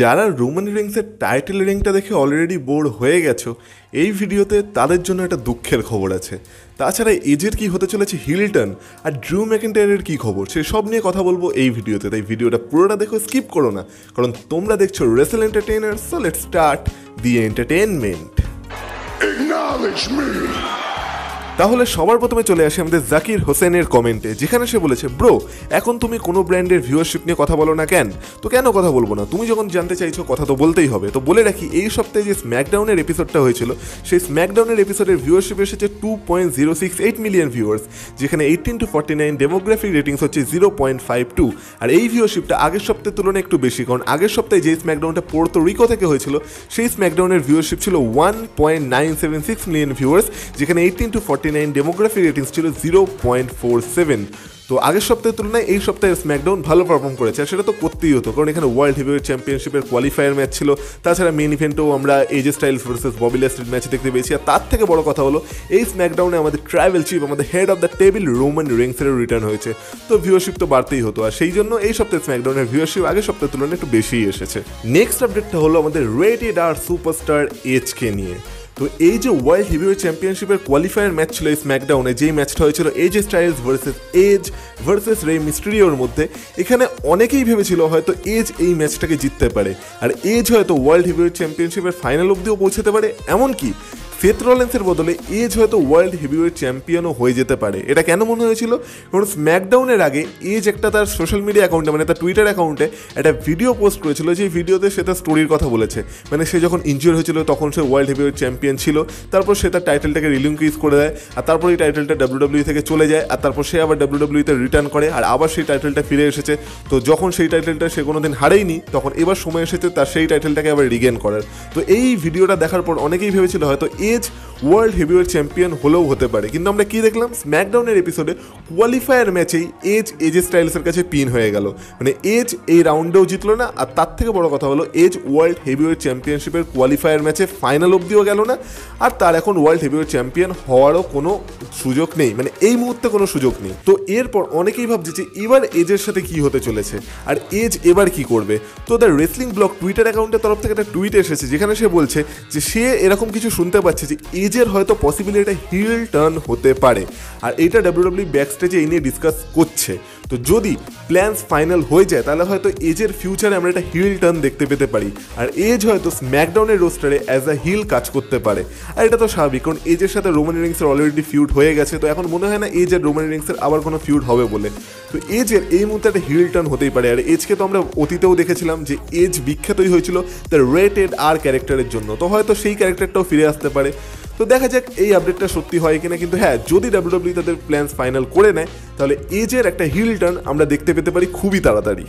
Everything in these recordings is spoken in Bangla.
যারা রোমান রেইন্সের টাইটেল রিংটা দেখে অলরেডি বোর হয়ে গেছো, এই ভিডিওতে তাদের জন্য একটা দুঃখের খবর আছে। তাছাড়া এজের কী হতে চলেছে হিল টার্ন, আর ড্রু ম্যাকইন্টায়ারের কী খবর, সে সব নিয়ে কথা বলবো এই ভিডিওতে। তাই ভিডিওটা পুরোটা দেখো, স্কিপ করো না, কারণ তোমরা দেখছো wrestle entertainer. So let's start the entertainment. তাহলে সবার প্রথমে চলে আসে আমাদের জাকির হোসেনের কমেন্টে, যেখানে সে বলেছে, ব্রো এখন তুমি কোনো ব্র্যান্ডের ভিউয়ারশিপ নিয়ে কথা বলো না কেন? তো কেন কথা বলবো না, তুমি যখন জানতে চাইছো কথা তো বলতেই হবে। তো বলে রাখি, এই সপ্তাহে যে স্ম্যাকডাউনের এপিসোডটা হয়েছিল, সেই স্ম্যাকডাউনের এপিসোডের ভিউয়ারশিপ এসেছে 2.068 মিলিয়ন ভিউয়ার্স, যেখানে 18 to 49 ডেমোগ্রাফিক রেটিংস হচ্ছে 0.52। আর এই ভিউয়ারশিপটা আগের সপ্তাহের তুলনায় একটু বেশি, কারণ আগের সপ্তাহে যে স্ম্যাকডাউনটা পোর্তো রিকো থেকে হয়েছিল, সেই স্ম্যাকডাউনের ভিউয়ারশিপ ছিল 1.976 মিলিয়ন ভিউয়ার্স, যেখানে 18 to 49 ডেমোগ্রাফিক রেটিংস ছিল 0.47। তো আগের সপ্তাহের তুলনায় এই সপ্তাহে স্ম্যাকডাউন ভালো পারফর্ম করেছে, আর সেটা তো করতেই হতো, কারণ এখানে ওয়ার্ল্ড হেভিওয়েট চ্যাম্পিয়নশিপের কোয়ালিফায়ার ম্যাচ ছিল। তাছাড়া মেন ইভেন্টেও আমরা এজে স্টাইলস ভার্সেস ববি ল্যাশলির ম্যাচ দেখতে পেয়েছি। আর তার থেকে বড় কথা হলো, এই স্ম্যাকডাউনে আমাদের ট্রাইবেল চিফ, আমাদের head of the table Roman রেইন্সেরও রিটার্ন হয়েছে। তো ভিউয়ারশিপ তো বাড়তেই হতো, আর সেই জন্য এই সপ্তাহে স্ম্যাকডাউনের ভিউয়ারশিপ আগের সপ্তাহের তুলনায় একটু বেশিই এসেছে। নেক্সট আপডেটটা হলো আমাদের রেটেড আর সুপারস্টার এজকে নিয়ে। তো এই যে ওয়ার্ল্ড হেভিওয়েট চ্যাম্পিয়নশিপের কোয়ালিফায়ার ম্যাচ ছিল স্ম্যাকডাউনে, যেই ম্যাচটা হয়েছিল AJ Styles versus Edge versus Rey মিস্টেরিওর মধ্যে, এখানে অনেকেই ভেবেছিল হয়তো এজ এই ম্যাচটাকে জিততে পারে, আর এজ হয়তো ওয়ার্ল্ড হেভিওয়েট চ্যাম্পিয়নশিপের ফাইনাল অবধিও পৌঁছতে পারে, এমনকি সেথ রলিন্সের বদলে এজ হয়তো ওয়ার্ল্ড হেভিওয়েট চ্যাম্পিয়নও হয়ে যেতে পারে। এটা কেন মনে হয়েছিল? কারণ স্ম্যাকডাউনের আগে এজ একটা তার সোশ্যাল মিডিয়া অ্যাকাউন্টে, মানে তার টুইটার অ্যাকাউন্টে একটা ভিডিও পোস্ট করেছিল, যে ভিডিওতে সে তার স্টোরির কথা বলেছে। মানে সে যখন ইনজিওর হয়েছিল তখন সে ওয়ার্ল্ড হেভিওয়েট চ্যাম্পিয়ন ছিল, তারপর সে তার টাইটেলটাকে রিলিংকুইজ করে দেয়, আর তারপর এই টাইটেলটা WWE থেকে চলে যায়, আর তারপর সে আবার WWEতে রিটার্ন করে, আর আবার সেই টাইটেলটা ফিরে এসেছে। তো যখন সেই টাইটেলটা সে কোনো দিন হারায়নি, তখন এবার সময় এসেছে তার সেই টাইটেলটাকে আবার রিগেন করার। তো এই ভিডিওটা দেখার পর অনেকেই ভেবেছিল হয়তো ওয়ার্ল্ড হেভিওয়েট চ্যাম্পিয়ন হলেও হতে পারে, কিন্তু আমরা কি দেখলাম? স্ম্যাকডাউনের এপিসোডে কোয়ালিফায়ার ম্যাচেই এজ স্টাইলসের কাছে পিন হয়ে গেল। মানে এজ এই রাউন্ডেও জিতলো না, আর তার থেকে বড় কথা হলো এজ ওয়ার্ল্ড হেভিওয়েট চ্যাম্পিয়নশিপের কোয়ালিফায়ার ম্যাচে ফাইনাল অবধিও গেল না, আর তার এখন ওয়ার্ল্ড হেভিওয়েট চ্যাম্পিয়ন হওয়ারও কোনো সুযোগ নেই, মানে এই মুহূর্তে কোনো সুযোগ নেই। তো এরপর অনেকেই ভাবছে যে এবার এজের সাথে কি হতে চলেছে, আর এজ এবার কি করবে। তো দ্য রেসলিং ব্লগ টুইটার অ্যাকাউন্টের তরফ থেকে একটা টুইট এসেছে, যেখানে সে বলছে যে সে এরকম কিছু শুনতে পাচ্ছে যে এজের হয়তো পসিবিলিটি হিল টার্ন হতে পারে, আর এটা WWE ব্যাকস্টেজে এই নিয়ে ডিসকাস করছে। তো যদি প্ল্যানস ফাইনাল হয়ে যায়, তাহলে হয়তো এজের ফিউচারে আমরা একটা হিল টার্ন দেখতে পেতে পারি, আর এজ হয়তো স্ম্যাকডাউনের রোস্টারে অ্যাজ আ হিল কাজ করতে পারে। আর এটা তো স্বাভাবিক, কারণ এজের সাথে রোমান রেইন্সের অলরেডি ফিউড হয়ে গেছে। তো এখন মনে হয় না এজ আর রোমান রেইন্সের আবার কোনো ফিউড হবে বলে। তো এজের এই মুহূর্তে একটা হিল টার্ন হতেই পারে। আর এজকে তো আমরা অতীতেও দেখেছিলাম যে এজ বিখ্যাতই হয়েছিল দ্য রেটেড আর ক্যারেক্টারের জন্য, তো হয়তো সেই ক্যারেক্টারটাও ফিরে আসতে পারে। তো দেখা যাক এই আপডেটটা সত্যি হয় কিনা, কিন্তু হ্যাঁ, যদি WWE তাদের প্ল্যানস ফাইনাল করে নেয়, তাহলে এজের একটা হিল টার্ন আমরা দেখতে পেতে পারি খুবই তাড়াতাড়ি।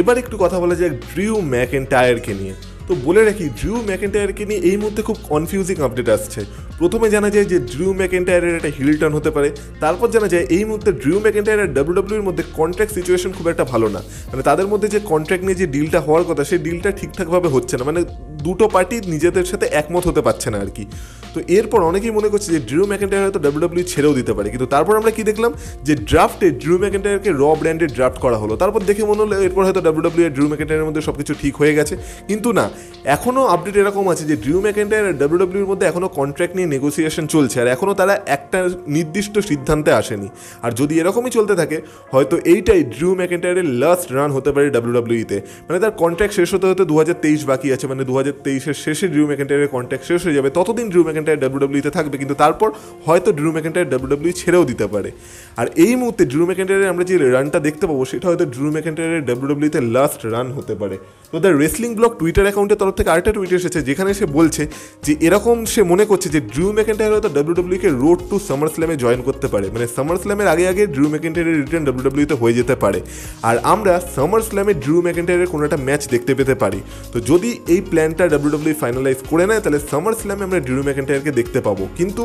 এবার একটু কথা বলা যাক ড্রিউ ম্যাকইন্টায়ারকে নিয়ে। তো বলে রাখি, ড্রিউ ম্যাকইন্টায়ারকে নিয়ে এই মুহূর্তে খুব কনফিউজিং আপডেট আসছে। প্রথমে জানা যায় যে ড্রিউ ম্যাকইন্টায়ারের একটা হিল টার্ন হতে পারে, তারপর জানা যায় এই মুহূর্তে ড্রিউ ম্যাকইন্টায়ার আর WWEর মধ্যে কন্ট্রাক্ট সিচুয়েশন খুব একটা ভালো না, মানে তাদের মধ্যে যে কন্ট্রাক্ট নিয়ে যে ডিলটা হওয়ার কথা, সেই ডিলটা ঠিকঠাকভাবে হচ্ছে না, মানে দুটো পার্টি নিজেদের সাথে একমত হতে পারছে না আর কি। তো এরপর অনেকেই মনে করছে যে ড্রিউ ম্যাকইন্টায়ার হয়তো WWE ছেড়েও দিতে পারে, কিন্তু তারপর আমরা কি দেখলাম যে ড্রাফটে ড্রিউ ম্যাকইন্টায়ারকে র ব্র্যান্ডে ড্রাফট করা হলো। তারপর দেখে মনে হলো এরপর হয়তো WWE আর ড্রিউ ম্যাকইন্টায়ারের মধ্যে সব কিছু ঠিক হয়ে গেছে, কিন্তু না, এখনও আপডেট এরকম আছে যে ড্রিউ ম্যাকইন্টায়ার আর WWEর মধ্যে এখনও কন্ট্রাক্ট নিয়ে নেগোসিয়েশন চলছে, আর এখনও তারা একটা নির্দিষ্ট সিদ্ধান্তে আসেনি। আর যদি এরকমই চলতে থাকে, হয়তো এইটাই ড্রিউ ম্যাকইন্টায়ারের লাস্ট রান হতে পারে WWEতে। মানে তার কন্ট্রাক্ট শেষ হতে হতে 2023 বাকি আছে, মানে 2023-এর শেষে ড্রিউ ম্যাকইন্টায়ারের কন্ট্রাক্ট শেষ হয়ে যাবে, ততদিন ড্রিউ ম্যাকইন্টায়ার WWEতে থাকবে, কিন্তু তারপর হয়তো ড্রিউ ম্যাকইন্টায়ার WWE ছেড়েও দিতে পারে। আর এই মুহূর্তে ড্রিউ ম্যাকইন্টায়ারের আমরা যে রানটা দেখতে পাবো, সেটা হয়তো ড্রিউ ম্যাকইন্টায়ারের WWEতে লাস্ট রান হতে পারে। তো দ্য রেসলিং ব্লগ টুইটার অ্যাকাউন্টের তরফ থেকে আরেকটা টুইট এসেছে, যেখানে সে বলছে যে এরকম সে মনে করছে যে ড্রিউ ম্যাকইন্টায়ার হয়তো WWEকে রোড টু SummerSlamে জয়েন করতে পারে, মানে SummerSlamের আগে ড্রিউ ম্যাকইন্টায়ারের রিটার্ন WWEতে হয়ে যেতে পারে, আর আমরা SummerSlamে ড্রিউ ম্যাকইন্টায়ারের কোনো একটা ম্যাচ দেখতে পেতে পারি। তো যদি এই প্ল্যানটা WWE ফাইনালাইজ করে নেয়, তাহলে SummerSlamে আমরা ড্রিউ ম্যাকইন্টায়ার ম্যাকইন্টায়ারকে দেখতে পাবো। কিন্তু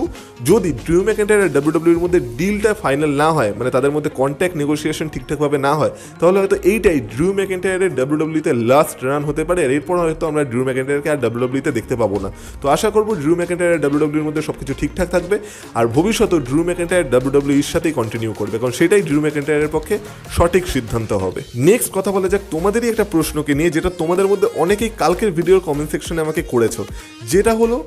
যদি ড্রু ম্যাকইন্টায়ার WWE-র মধ্যে ডিলটা ফাইনাল না হয়, মানে তাদের মধ্যে কন্ট্যাক্ট নেগোসিয়েশন ঠিকঠাকভাবে না হয়, তাহলে হয়তো এইটাই ড্রু ম্যাকইন্টায়ারের WWE-তে লাস্ট রান হতে পারে। এরপর হয়তো আমরা ড্রু ম্যাকইন্টায়ারকে আর WWE-তে দেখতে পাবো না। তো আশা করবো ড্রু ম্যাকইন্টায়ারের WWE-র মধ্যে সব কিছু ঠিকঠাক থাকবে, আর ভবিষ্যতে ড্রু ম্যাকইন্টায়ার WWE-র সাথেই কন্টিনিউ করবে, কারণ সেটাই ড্রু ম্যাকইন্টায়ারের পক্ষে সঠিক সিদ্ধান্ত হবে। নেক্সট কথা বলা যাক তোমাদেরই একটা প্রশ্নকে নিয়ে, যেটা তোমাদের মধ্যে অনেকেই কালকের ভিডিওর কমেন্ট সেকশনে আমাকে করেছো, যেটা হলো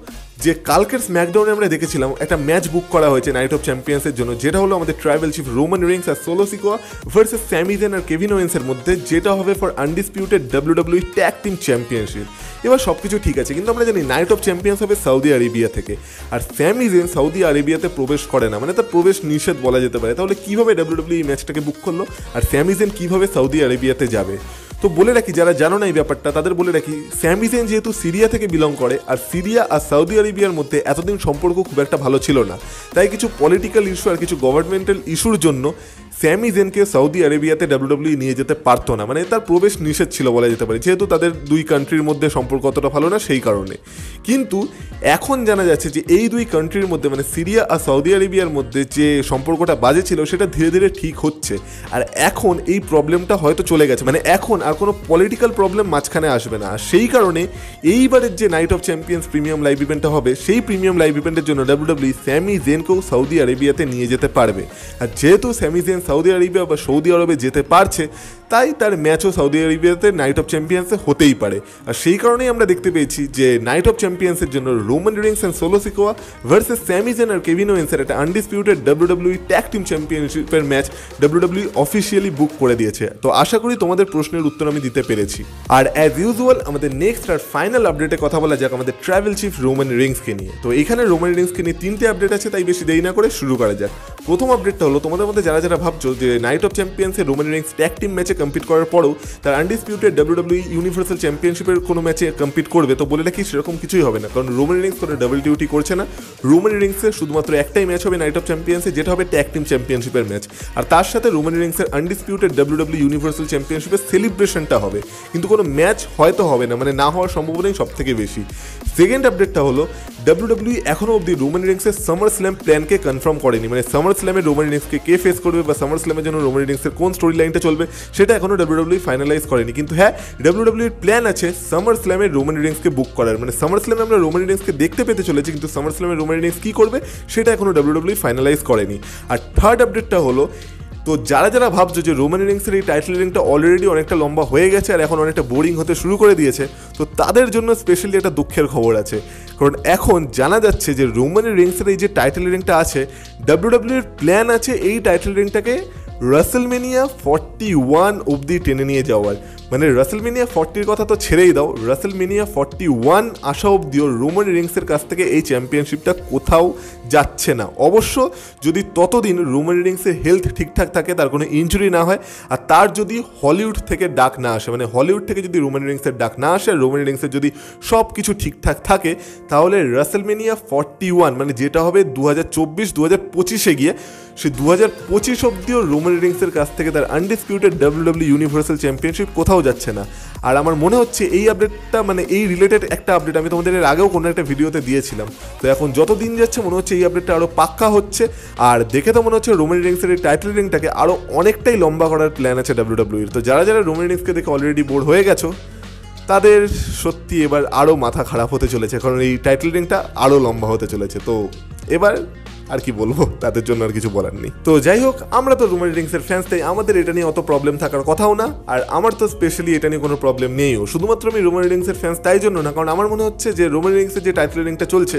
যে কালকের স্ম্যাকডাউনে আমরা দেখেছিলাম একটা ম্যাচ বুক করা হয়েছে নাইট অফ চ্যাম্পিয়ন্সের জন্য, যেটা হলো আমাদের ট্রাইবেল চিফ রোমান রেইন্স আর Solo Sikoa versus Sami Zayn আর কেভিন ওয়েন্সের মধ্যে, যেটা হবে for undisputed WWE tag team championship. এবার সব কিছু ঠিক আছে, কিন্তু আমরা জানি নাইট অফ চ্যাম্পিয়ন্স হবে সৌদি আরেবিয়া থেকে, আর স্যামি জেন সৌদি আরেবিয়াতে প্রবেশ করে না, মানে তার প্রবেশ নিষেধ বলা যেতে পারে। তাহলে কীভাবে WWE এই ম্যাচটাকে বুক করলো, আর স্যামি জেন কীভাবে সৌদি আরেবিয়াতে যাবে? তো বলে রাখি, যারা জানো না এই ব্যাপারটা তাদের বলে রাখি, স্যামি জেন যেহেতু সিরিয়া থেকে বিলং করে, আর সিরিয়া আর সৌদি আরেবিয়ার মধ্যে এতদিন সম্পর্ক খুব একটা ভালো ছিল না, তাই কিছু পলিটিক্যাল ইস্যু আর কিছু গভর্নমেন্টাল ইস্যুর জন্য স্যামি জেনকে সৌদি আরেবিয়াতে WWE নিয়ে যেতে পারতো না, মানে তার প্রবেশ নিষেধ ছিল বলা যেতে পারে, যেহেতু তাদের দুই কান্ট্রির মধ্যে সম্পর্ক অতটা ভালো না সেই কারণে। কিন্তু এখন জানা যাচ্ছে যে এই দুই কান্ট্রির মধ্যে, মানে সিরিয়া আর সৌদি আরেবিয়ার মধ্যে যে সম্পর্কটা বাজে ছিল সেটা ধীরে ধীরে ঠিক হচ্ছে, আর এখন এই প্রবলেমটা হয়তো চলে গেছে, মানে এখন আর কোনো পলিটিক্যাল প্রবলেম মাঝখানে আসবে না। আর সেই কারণে এইবারের যে night of champions premium live ইভেন্টটা হবে, সেই প্রিমিয়াম লাইভ ইভেন্টের জন্য WWE স্যামি জেনকেও সৌদি আরেবিয়াতে নিয়ে যেতে পারবে, আর যেহেতু স্যামি জেন সৌদি আরেবিয়া বা সৌদি আরবে যেতে পারছে, তাই তার ম্যাচও সৌদি আরেবিয়াতে নাইট অফ চ্যাম্পিয়ন্সে হতেই পারে। আর সেই কারণেই আমরা দেখতে পেয়েছি যে নাইট অফ চ্যাম্পিয়ন্সের জন্য Roman Reigns and Solo Sikoa versus Sami Zayn আর কেভিন ওয়েন্সের একটা আনডিসপিউটেড WWE ট্যাগ টিম চ্যাম্পিয়নশিপের ম্যাচ WWE অফিসিয়ালি বুক করে দিয়েছে। তো আশা করি তোমাদের প্রশ্নের উত্তর আমি দিতে পেরেছি। আর অ্যাজ ইউজুয়াল আমাদের নেক্সট আর ফাইনাল আপডেটে কথা বলা যাক আমাদের ট্রাভেল চিফ রোমান রেইন্সকে নিয়ে। তো এখানে রোমান রেইন্সকে নিয়ে তিনটে আপডেট আছে, তাই বেশি দেরি না করে শুরু করা যাক। প্রথম আপডেটটা হলো, তোমাদের মধ্যে যারা যারা ভাবছো যে নাইট অফ চ্যাম্পিয়ন্সে রোমান রেইন্স ট্যাগ টিম ম্যাচে কম্পিট করার পরেও তার আনডিসপিউটেড WWE ইউনিভার্সাল চ্যাম্পিয়নশিপের কোনো ম্যাচে কম্পিট করবে, তো বলে রাখি সেরকম কিছুই হবে না, কারণ রোমান রেইন্স কোনো ডাবল ডিউটি করছে না। রোমান রেইন্সের শুধুমাত্র একটাই ম্যাচ হবে নাইট অফ চ্যাম্পিয়ন্সে, যেটা হবে ট্যাগ টিম চ্যাম্পিয়নশিপের ম্যাচ, আর তার সাথে রোমান রেইন্সের আনডিসপিউটেড WWE ইউনিভার্সাল চ্যাম্পিয়নশিপের সেলিব্রেশনটা হবে, কিন্তু কোনো ম্যাচ হয়তো হবে না, মানে না হওয়ার সম্ভাবনাই সব থেকে বেশি। সেকেন্ড আপডেটটা হলো WWE এখনও অবধি রোমান রেইন্সের সামার স্ল্যাম প্ল্যানকে কনফার্ম করেনি, মানে সামার স্ল্যামে রোমান রেইন্সকে কে ফেস করবে বা সামার স্ল্যামের জন্য রোমান রেইন্সের কোন স্টোরি লাইনটা চলবে সেটা এখনও WWE ফাইনালাইজ করেনি। কিন্তু হ্যাঁ, WWE প্ল্যান আছে সামার স্ল্যামে রোমান রেইন্সকে বুক করার, মানে সামার স্ল্যামে আমরা রোমান রেইন্সকে দেখতে পেতে চলেছি, কিন্তু সামার স্ল্যামে রোমান রেইন্স কী করবে সেটা এখনও WWE ফাইনালাইজ করেনি। আর থার্ড আপডেটটা হলো, তো যারা যারা ভাবছো যে রোমান রেইন্সের এই টাইটেল রেইনটা অলরেডি অনেকটা লম্বা হয়ে গেছে আর এখন অনেকটা বোরিং হতে শুরু করে দিয়েছে, তো তাদের জন্য স্পেশালি একটা দুঃখের খবর আছে, কারণ এখন জানা যাচ্ছে যে রোমান রেইন্সের এই যে টাইটেল রেইনটা আছে, WWE প্ল্যান আছে এই টাইটেল রেইনটাকে WrestleMania 41 অবধি টেনে নিয়ে যাওয়ার, মানে WrestleMania 40 কথা তো ছেড়েই দাও, WrestleMania 41 আসা অবধিও রোমান রেইন্সের কাছ থেকে এই চ্যাম্পিয়নশিপটা কোথাও যাচ্ছে না। অবশ্য যদি ততদিন রোমান রেইন্সের হেলথ ঠিকঠাক থাকে, তার কোনো ইঞ্জুরি না হয়, আর তার যদি হলিউড থেকে ডাক না আসে, মানে হলিউড থেকে যদি রোমান রেইন্সের ডাক না আসে, রোমান রেইন্সের যদি সব কিছু ঠিকঠাক থাকে, তাহলে WrestleMania 41 মানে যেটা হবে 2024-2025-এ গিয়ে, সে 2025 অবধিও রোমান রেইন্সের কাছ থেকে তার আনডিসপিউটেড WWE ইউনিভার্সাল চ্যাম্পিয়নশিপ কোথাও যাচ্ছে না। আর আমার মনে হচ্ছে এই আপডেটটা, মানে এই রিলেটেড একটা আপডেট আমি তোমাদের এর আগেও কোনো একটা ভিডিওতে দিয়েছিলাম, তো এখন যত দিন যাচ্ছে মনে হচ্ছে এই আপডেটটা আরও পাক্কা হচ্ছে, আর দেখে তো মনে হচ্ছে রোমান রেইন্সের এই টাইটেল রেইনটাকে আরও অনেকটাই লম্বা করার প্ল্যান আছে WWE। তো যারা যারা রোমান রেইন্সকে দেখে অলরেডি বোর হয়ে গেছো, তাদের সত্যি এবার আরও মাথা খারাপ হতে চলেছে, কারণ এই টাইটেল রেইনটা আরও লম্বা হতে চলেছে। তো এবার আর কি বলবো, তাদের জন্য আর কিছু বলার নেই। তো যাই হোক, আমরা তো রোমান রেইন্সের ফ্যান্স, তাই আমাদের এটা নিয়ে অত প্রবলেম থাকার কথাও না, আর আমার তো স্পেশালি এটা নিয়ে কোনো প্রবলেম নেইও। শুধুমাত্র আমি রোমান রেইন্সের ফ্যান্স তাই জন্য না, কারণ আমার মনে হচ্ছে যে রোমান রেইন্সের যে টাইটেল রেইনটা চলছে,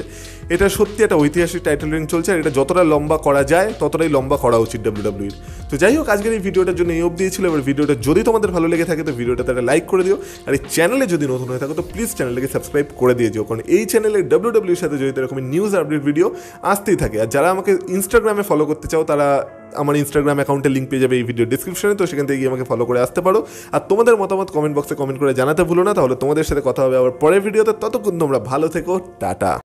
এটা সত্যি একটা ঐতিহাসিক টাইটেল রেইন চলছে, আর এটা যতটা লম্বা করা যায় ততটাই লম্বা করা উচিত WWE-র। তো যাই হোক, আজকের এই ভিডিওটার জন্য এই অবধি ছিল। এবার ভিডিওটা যদি তোমাদের ভালো লেগে থাকে তো ভিডিওটাতে একটা লাইক করে দিও, আর এই চ্যানেলে যদি নতুন হয়ে থাকো তো প্লিজ চ্যানেলটাকে সাবস্ক্রাইব করে দিয়ে দিও, কারণ এই চ্যানেলে WWE-র সাথে জড়িত এরকম নিউজ আপডেট ভিডিও আসতেই থাকে। আর যারা আমাকে ইনস্টাগ্রামে ফলো করতে চাও তারা আমার ইনস্টাগ্রাম অ্যাকাউন্টের লিঙ্ক পেয়ে যাবে এই ভিডিও ডিসক্রিপশনে, তো সেখান থেকে গিয়ে আমাকে ফলো করে আসতে পারো। আর তোমাদের মতামত কমেন্ট বক্সে কমেন্ট করে জানাতে ভুলো না, তাহলে তোমাদের সাথে কথা হবে আবার পরের ভিডিওতে। ততক্ষণ তোমরা ভালো থেকো, টাটা।